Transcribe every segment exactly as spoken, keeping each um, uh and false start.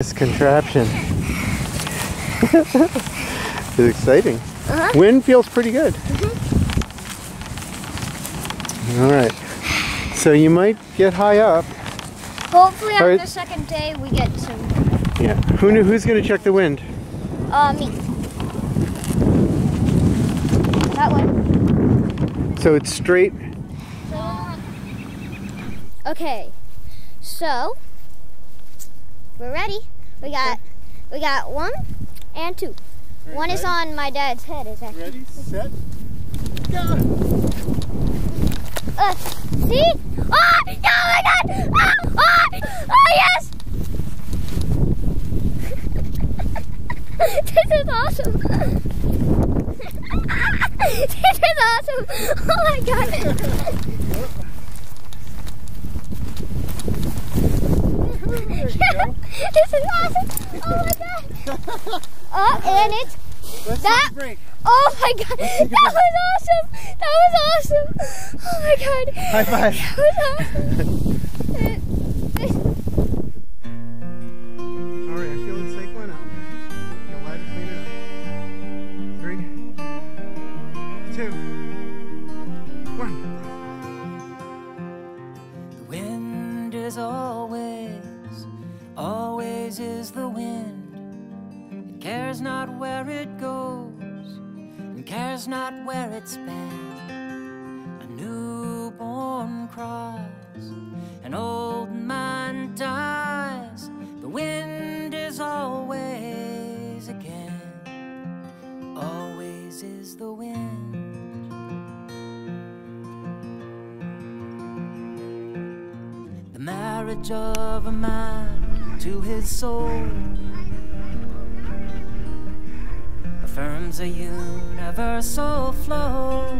This contraption is exciting. Uh-huh. Wind feels pretty good. Mm-hmm. All right, so you might get high up. Hopefully, after right. the second day, we get some. Yeah. Who knew? Who's going to check the wind? Uh, me. That one. So it's straight. So, okay. So. We're ready. We got we got one and two. Right, one ready? Is on my dad's head, is that ready, set, go! Uh, see? Oh, oh my god! Oh, oh, oh yes! This is awesome! This is awesome! Oh my god! This is awesome! Oh my god! Oh, and it's Let's that. Break. Oh my god! That was awesome! That was awesome! Oh my god! High five! That was awesome! Alright, I feel it's like one up. Got water to clean it up. Three, two, one. The wind is always. Always is the wind. It cares not where it goes, and cares not where it's been. A newborn cries, an old man dies. The wind is always again. Always is the wind. The marriage of a man to his soul affirms a universal flow,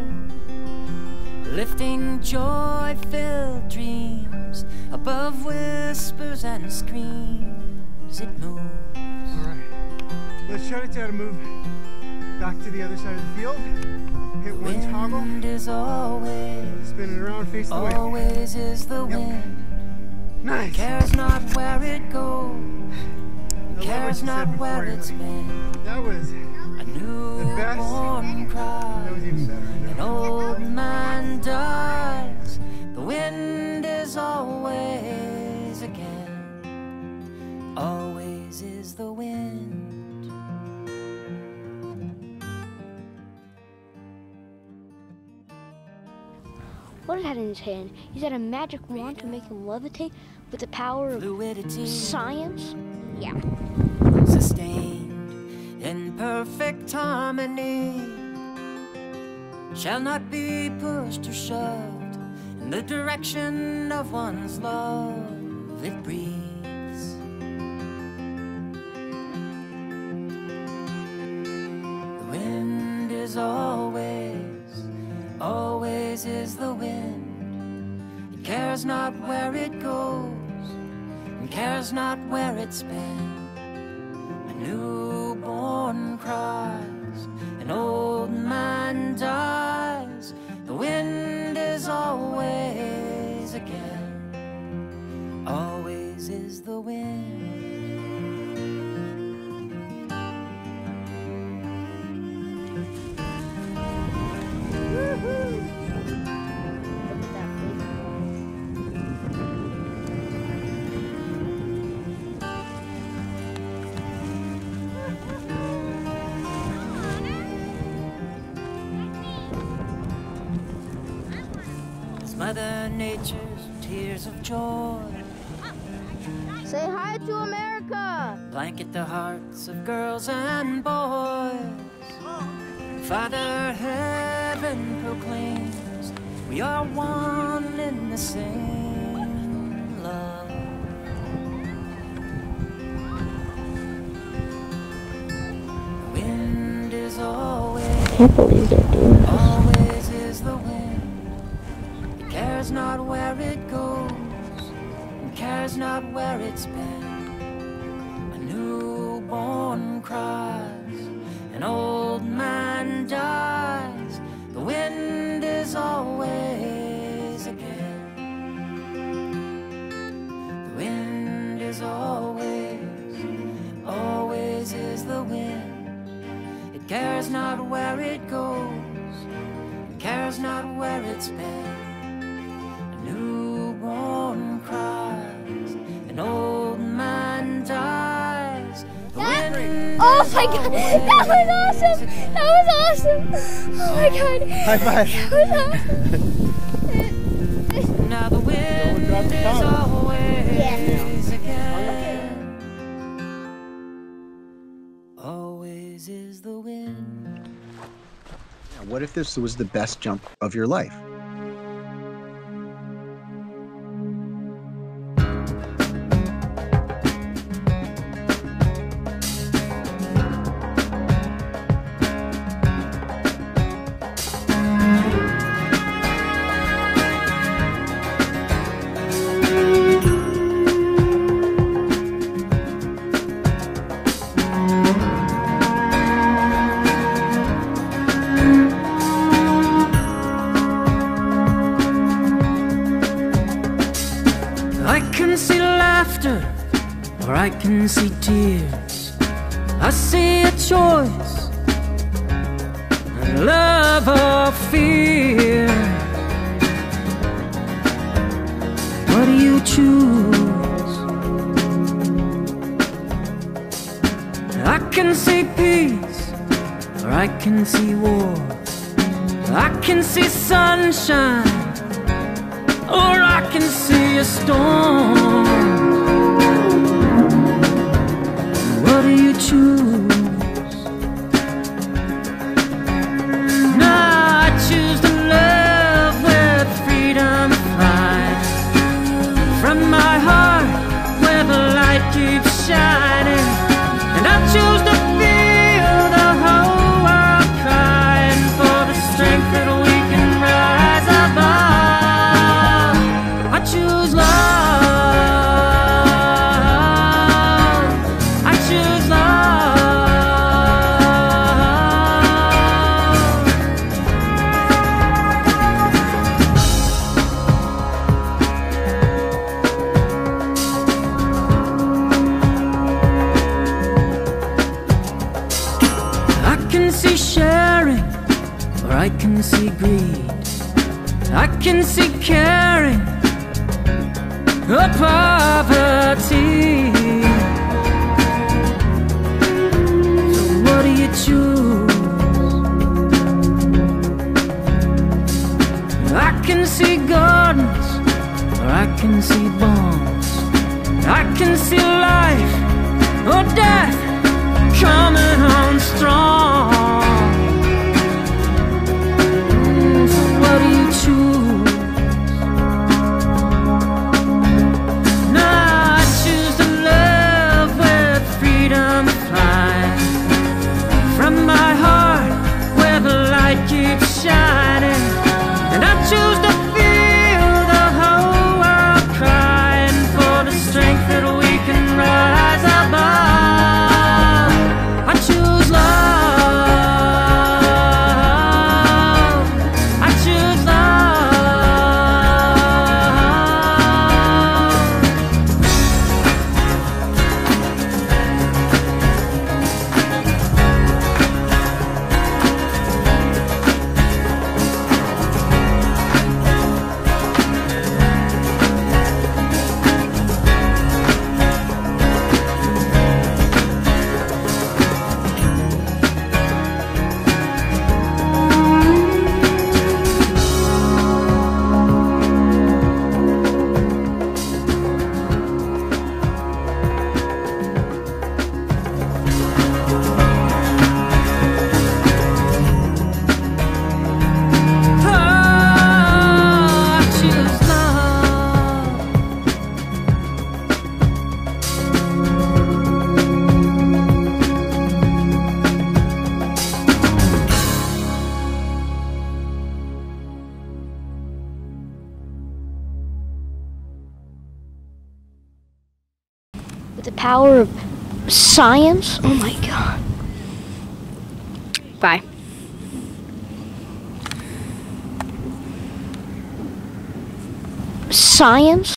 lifting joy-filled dreams above whispers and screams. It moves. All right, let's shut it down and move back to the other side of the field. Hit the one toggle. Wind is always. Spin it around, face the wind. Always is the yep. wind. Nice. Cares not where it goes. Cares not where it's been. That was a newborn cry. That was even better. An old man dies. The wind is always again. Always is the wind. What had in his hand? He's had a magic wand to make him levitate with the power of fluidity. Science? Yeah. Sustained in perfect harmony, shall not be pushed or shoved in the direction of one's love. It breathes. The wind is always. Always is the wind. It cares not where it goes, and cares not where it's been. A newborn cries, an old man dies. The wind is always again. Always is the wind. Mother Nature's tears of joy. Say hi to America. Blanket the hearts of girls and boys. Father Heaven proclaims we are one in the same love. The wind is always. I can't believe they're doing this. Always is the wind. Cares not where it goes, and cares not where it's been. A newborn cries, an old man dies. The wind is always again. The wind is always. the wind. It cares not where it goes, it cares not where it's been. A newborn cries, an old man dies. The that, wind oh my god, that was awesome! That was awesome! Oh my god! High five! That was awesome! Now the wind is always yeah. again. Always is the wind. Now, what if this was the best jump of your life? Or I can see tears. I see a choice, love or fear. What do you choose? I can see peace, or I can see war. I can see sunshine, or I can see a storm. You choose. Now I choose to love where freedom flies from my heart, where the light keeps shining. And I choose to feel the whole world crying for the strength that we can rise above. I choose love. I can see greed, I can see caring, the poverty. So what do you choose? I can see gardens, or I can see bombs. I can see life, or death, coming on strong. With the power of science? Oh my god. Bye. Science?